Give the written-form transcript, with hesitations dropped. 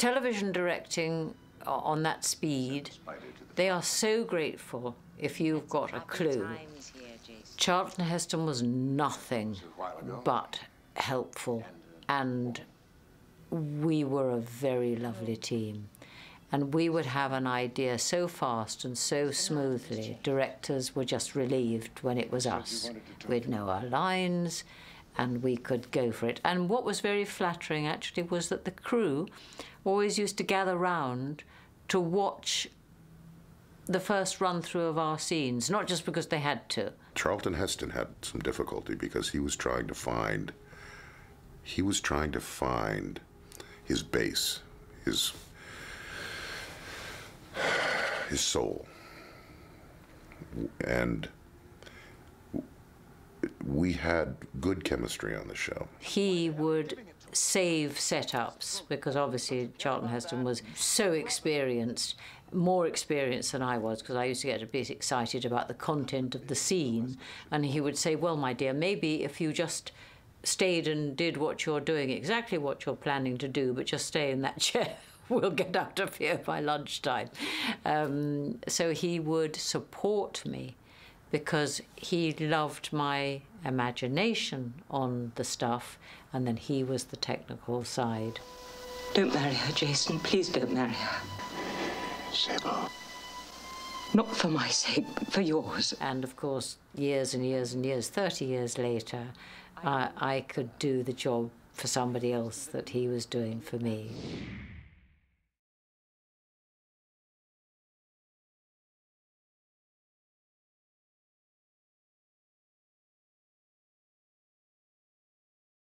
television directing on that speed, they are so grateful if you've got a clue. Charlton Heston was nothing but helpful, and we were a very lovely team. And we would have an idea so fast and so smoothly, directors were just relieved when it was us. We'd know our lines and we could go for it. And what was very flattering actually was that the crew always used to gather round to watch the first run-through of our scenes, not just because they had to. Charlton Heston had some difficulty because he was trying to find his base, his soul. And we had good chemistry on the show. He would save setups because obviously Charlton Heston was so experienced, more experienced than I was, because I used to get a bit excited about the content of the scene. And he would say, well, my dear, maybe if you just stayed and did what you're doing, exactly what you're planning to do, but just stay in that chair. We'll get out of here by lunchtime. So he would support me because he loved my imagination on the stuff, and then he was the technical side. Don't marry her, Jason. Please don't marry her. Sybil. Not for my sake, but for yours. And of course, years and years and years, 30 years later, I could do the job for somebody else that he was doing for me.